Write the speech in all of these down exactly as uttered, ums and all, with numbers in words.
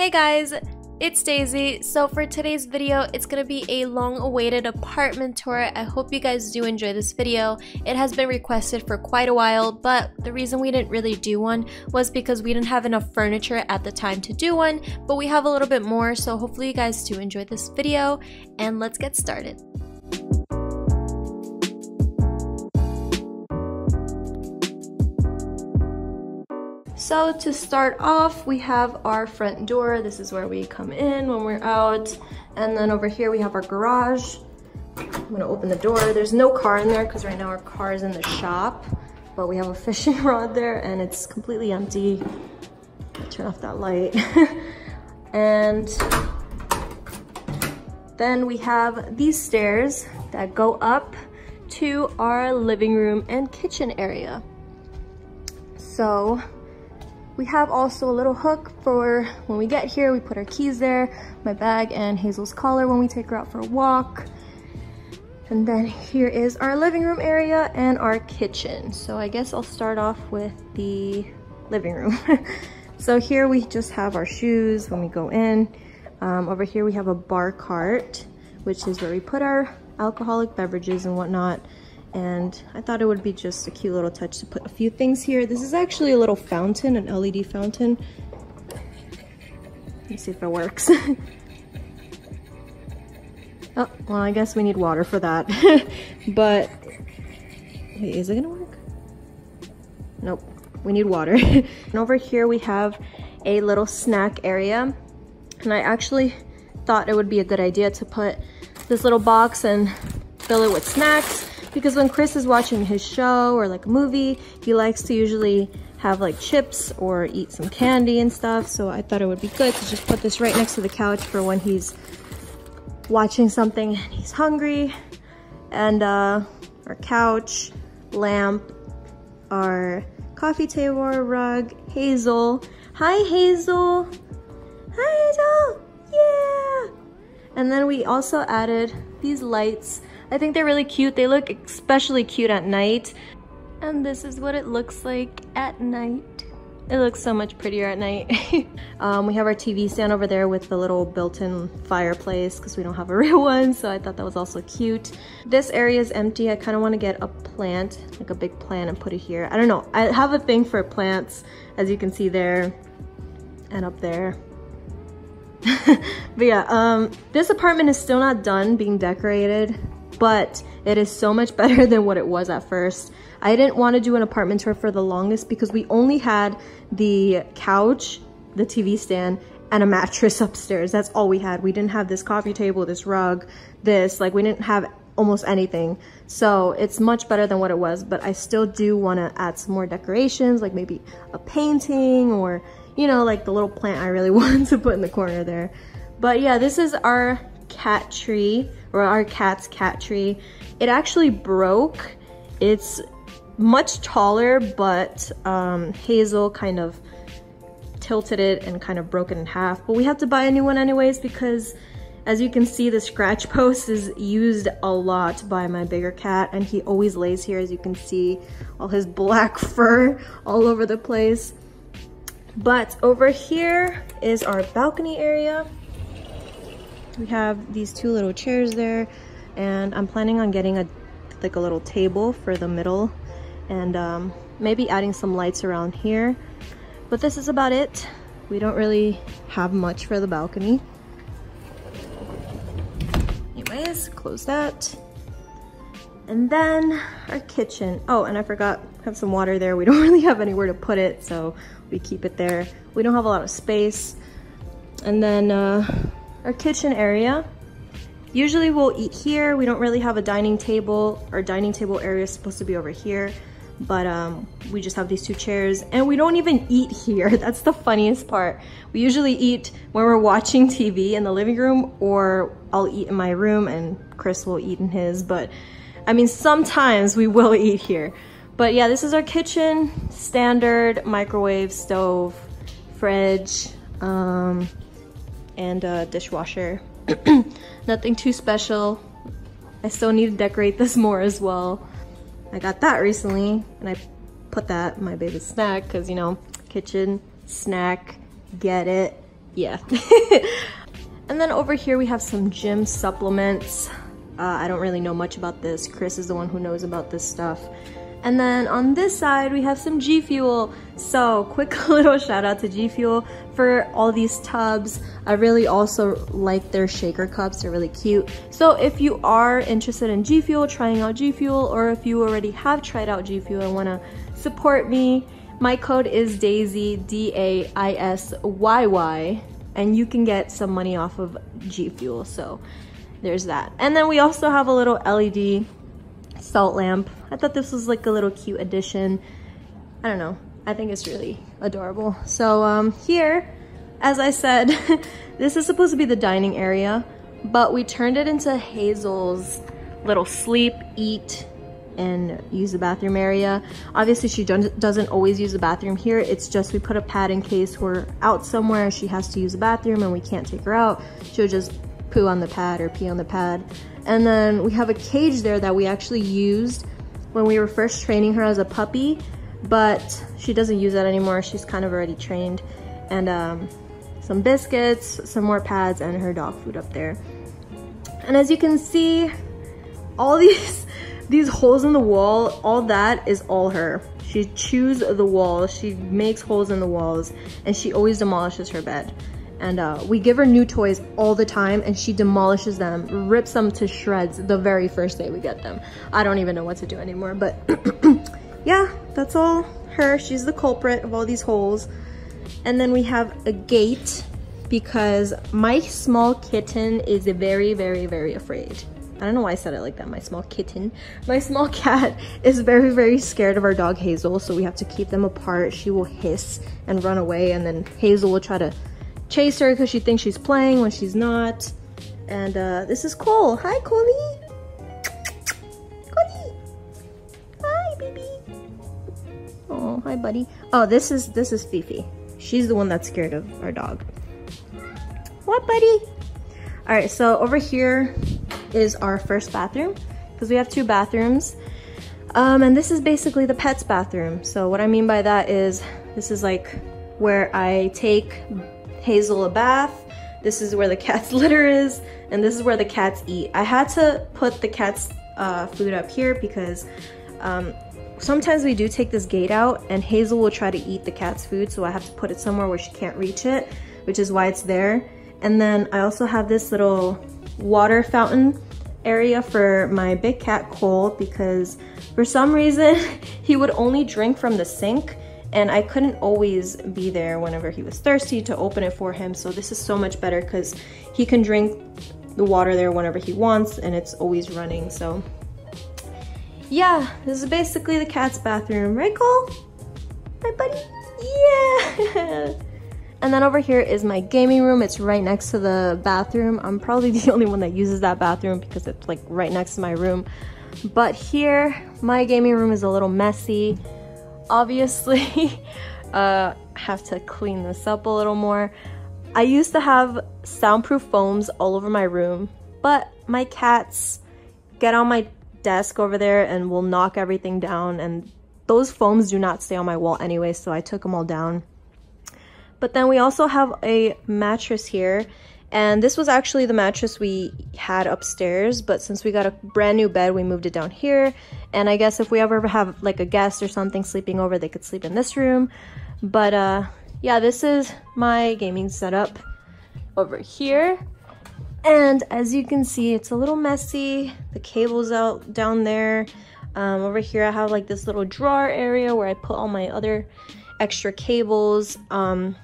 Hey guys, it's Daisy. So for today's video, it's gonna be a long-awaited apartment tour. I hope you guys do enjoy this video. It has been requested for quite a while, but the reason we didn't really do one was because we didn't have enough furniture at the time to do one, but we have a little bit more, so hopefully you guys do enjoy this video, and let's get started. So to start off, we have our front door. This is where we come in when we're out. And then over here, we have our garage. I'm gonna open the door. There's no car in there because right now our car is in the shop, but we have a fishing rod there and it's completely empty. Turn off that light. And then we have these stairs that go up to our living room and kitchen area. So, we have also a little hook for when we get here, we put our keys there, my bag and Hazel's collar when we take her out for a walk. And then here is our living room area and our kitchen. So I guess I'll start off with the living room. So here we just have our shoes when we go in. Um, over here we have a bar cart, which is where we put our alcoholic beverages and whatnot. And I thought it would be just a cute little touch to put a few things here. This is actually a little fountain, an L E D fountain. Let me see if it works. Oh, well, I guess we need water for that. But, wait, is it gonna work? Nope, we need water. And over here we have a little snack area. And I actually thought it would be a good idea to put this little box and fill it with snacks. Because when Chris is watching his show or like a movie, he likes to usually have like chips or eat some candy and stuff. So I thought it would be good to just put this right next to the couch for when he's watching something and he's hungry. And uh, our couch, lamp, our coffee table, rug, Hazel. Hi Hazel! Hi Hazel! Yeah! And then we also added these lights. I think they're really cute. They look especially cute at night. And this is what it looks like at night. It looks so much prettier at night. um, we have our T V stand over there with the little built-in fireplace because we don't have a real one, so I thought that was also cute. This area is empty. I kind of want to get a plant, like a big plant, and put it here. I don't know. I have a thing for plants, as you can see there and up there. But yeah, um, this apartment is still not done being decorated, but it is so much better than what it was at first. I didn't want to do an apartment tour for the longest because we only had the couch, the T V stand, and a mattress upstairs. That's all we had. We didn't have this coffee table, this rug, this, like we didn't have almost anything. So it's much better than what it was, but I still do want to add some more decorations, like maybe a painting or, you know, like the little plant I really wanted to put in the corner there. But yeah, this is our cat tree, or our cat's cat tree. It actually broke. It's much taller, but um, Hazel kind of tilted it and kind of broke it in half. But we have to buy a new one anyways because, as you can see, the scratch post is used a lot by my bigger cat, and he always lays here, as you can see, all his black fur all over the place. But over here is our balcony area. We have these two little chairs there, and I'm planning on getting a like a little table for the middle, and um, maybe adding some lights around here. But this is about it. We don't really have much for the balcony. Anyways, close that. And then our kitchen. Oh, and I forgot, I have some water there. We don't really have anywhere to put it, so we keep it there. We don't have a lot of space. And then uh, our kitchen area. Usually we'll eat here. We don't really have a dining table. Our dining table area is supposed to be over here, but um, we just have these two chairs, and we don't even eat here. That's the funniest part. We usually eat when we're watching T V in the living room, or I'll eat in my room and Chris will eat in his, but I mean, sometimes we will eat here. But yeah, this is our kitchen. Standard microwave, stove, fridge, um, and a dishwasher. Nothing too special. I still need to decorate this more as well. I got that recently, and I put that in my baby's snack because, you know, kitchen, snack, get it, yeah. And then over here we have some gym supplements. Uh, I don't really know much about this. Chris is the one who knows about this stuff. And then on this side, we have some G Fuel. So quick little shout out to G Fuel for all these tubs. I really also like their shaker cups, they're really cute. So if you are interested in G Fuel, trying out G Fuel, or if you already have tried out G Fuel and wanna support me, my code is Daisy, D A I S Y Y, and you can get some money off of G Fuel, so there's that. And then we also have a little L E D salt lamp. I thought this was like a little cute addition. I don't know, I think it's really adorable. So um, here, as I said, this is supposed to be the dining area, but we turned it into Hazel's little sleep, eat, and use the bathroom area. Obviously she doesn't always use the bathroom here, it's just we put a pad in case we're out somewhere, she has to use the bathroom and we can't take her out, she'll just poo on the pad or pee on the pad. And then we have a cage there that we actually used when we were first training her as a puppy, but she doesn't use that anymore, she's kind of already trained. And um, some biscuits, some more pads, and her dog food up there. And as you can see, all these these holes in the wall, all that is all her. She chews the walls, she makes holes in the walls, and she always demolishes her bed. And uh, we give her new toys all the time and she demolishes them, rips them to shreds the very first day we get them. I don't even know what to do anymore, but yeah, that's all her. She's the culprit of all these holes. And then we have a gate because my small kitten is very, very, very afraid. I don't know why I said it like that, my small kitten. My small cat is very, very scared of our dog Hazel, so we have to keep them apart. She will hiss and run away and then Hazel will try to chase her because she thinks she's playing when she's not. And uh, this is Cole. Hi, Coley. Coley. Hi, baby. Oh, hi, buddy. Oh, this is this is Fifi. She's the one that's scared of our dog. What, buddy? All right. So over here is our first bathroom because we have two bathrooms. Um, and this is basically the pet's bathroom. So what I mean by that is this is like where I take Hazel a bath, this is where the cat's litter is, and this is where the cats eat. I had to put the cat's uh, food up here because um, sometimes we do take this gate out and Hazel will try to eat the cat's food, so I have to put it somewhere where she can't reach it, which is why it's there. And then I also have this little water fountain area for my big cat Cole because for some reason he would only drink from the sink. And I couldn't always be there whenever he was thirsty to open it for him. So this is so much better because he can drink the water there whenever he wants and it's always running. So yeah, this is basically the cat's bathroom. Right, Cole? My buddy? Yeah! And then over here is my gaming room. It's right next to the bathroom. I'm probably the only one that uses that bathroom because it's like right next to my room. But here, my gaming room is a little messy. Obviously, uh, have to clean this up a little more. I used to have soundproof foams all over my room, but my cats get on my desk over there and will knock everything down, and those foams do not stay on my wall anyway, so I took them all down. But then we also have a mattress here, and this was actually the mattress we had upstairs, but since we got a brand new bed, we moved it down here. And I guess if we ever have like a guest or something sleeping over, they could sleep in this room. But uh, yeah, this is my gaming setup over here. And as you can see, it's a little messy. The cable's out down there. Um, over here, I have like this little drawer area where I put all my other extra cables. Um,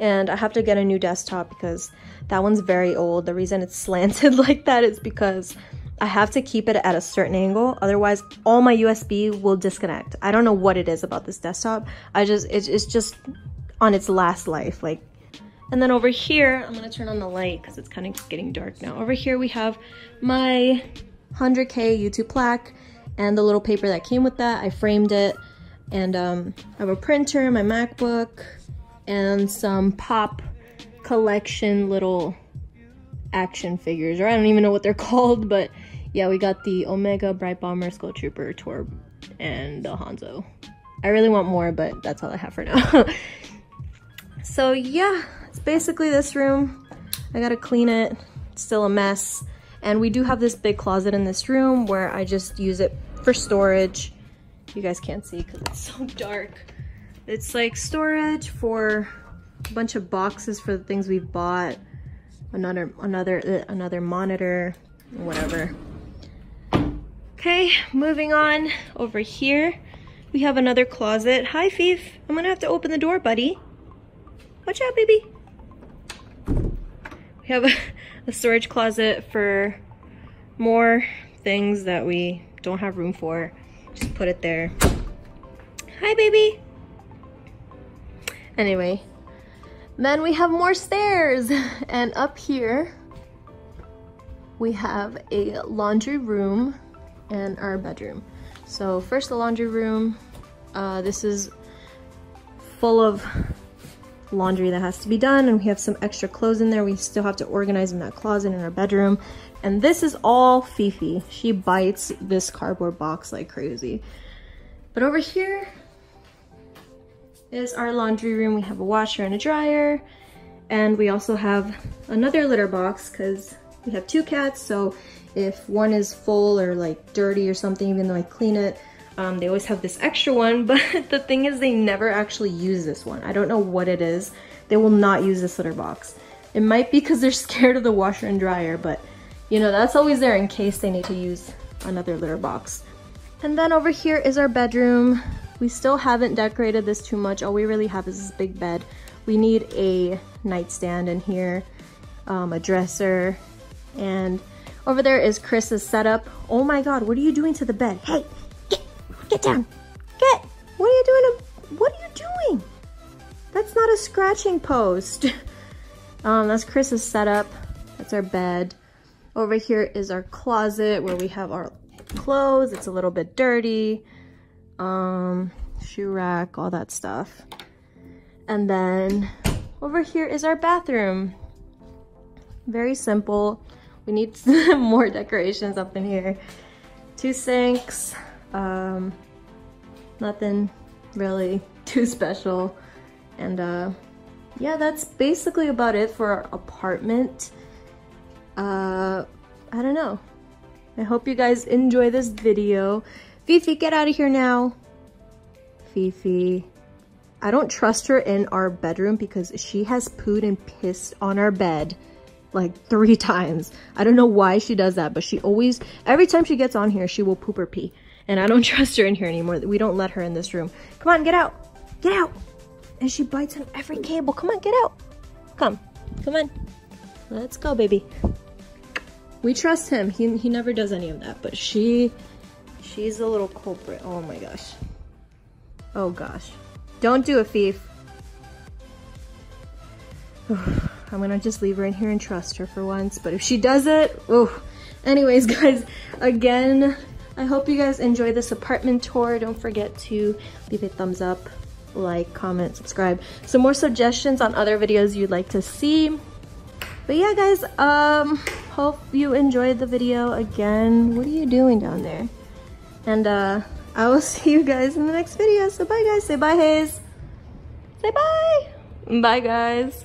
and I have to get a new desktop because that one's very old. The reason it's slanted like that is because I have to keep it at a certain angle, otherwise all my U S B will disconnect. I don't know what it is about this desktop. I just it's, it's just on its last life, like. And then over here, I'm gonna turn on the light because it's kind of getting dark now. Over here we have my one hundred K YouTube plaque and the little paper that came with that. I framed it, and um, I have a printer, my MacBook, and some pop collection little action figures, or I don't even know what they're called, but yeah, we got the Omega, Bright Bomber, Skull Trooper, Torb, and the Hanzo. I really want more, but that's all I have for now. So yeah, It's basically this room. I gotta clean it, it's still a mess. And we do have this big closet in this room where I just use it for storage. You guys can't see because it's so dark. It's like storage for a bunch of boxes for the things we've bought. Another, another, uh, another monitor, whatever. Okay, moving on over here. We have another closet. Hi, Fief. I'm gonna have to open the door, buddy. Watch out, baby. We have a, a storage closet for more things that we don't have room for. Just put it there. Hi, baby. Anyway, then we have more stairs. And up here, we have a laundry room and our bedroom. So first the laundry room. Uh, this is full of laundry that has to be done, and we have some extra clothes in there. We still have to organize in that closet in our bedroom. And this is all Fifi. She bites this cardboard box like crazy. But over here is our laundry room. We have a washer and a dryer, and we also have another litter box because we have two cats, so if one is full or like dirty or something, even though I clean it, um, they always have this extra one. But the thing is, they never actually use this one. I don't know what it is. They will not use this litter box. It might be because they're scared of the washer and dryer, but you know, that's always there in case they need to use another litter box. And then over here is our bedroom. We still haven't decorated this too much. All we really have is this big bed. We need a nightstand in here, um, a dresser, and over there is Chris's setup. Oh my God, what are you doing to the bed? Hey, get, get down, get. What are you doing? What are you doing? That's not a scratching post. Um, that's Chris's setup. That's our bed. Over here is our closet where we have our clothes. It's a little bit dirty. Um, shoe rack, all that stuff. And then over here is our bathroom. Very simple. We need more decorations up in here. Two sinks, um, nothing really too special. And uh, yeah, that's basically about it for our apartment. Uh, I don't know. I hope you guys enjoy this video. Fifi, get out of here now. Fifi. I don't trust her in our bedroom because she has pooed and pissed on our bed like three times. I don't know why she does that, but she always, every time she gets on here, she will poop or pee. And I don't trust her in here anymore. We don't let her in this room. Come on, get out, get out. And she bites on every cable. Come on, get out. Come, come on. Let's go, baby. We trust him. He, he never does any of that, but she, she's a little culprit. Oh my gosh. Oh gosh. Don't do it, Fief. I'm gonna just leave her in here and trust her for once, but if she does it, oh. Anyways, guys, again, I hope you guys enjoy this apartment tour. Don't forget to leave a thumbs up, like, comment, subscribe. Some more suggestions on other videos you'd like to see. But yeah, guys, um, hope you enjoyed the video. Again, what are you doing down there? And uh, I will see you guys in the next video. So bye, guys. Say bye, Hayes. Say bye. Bye, guys.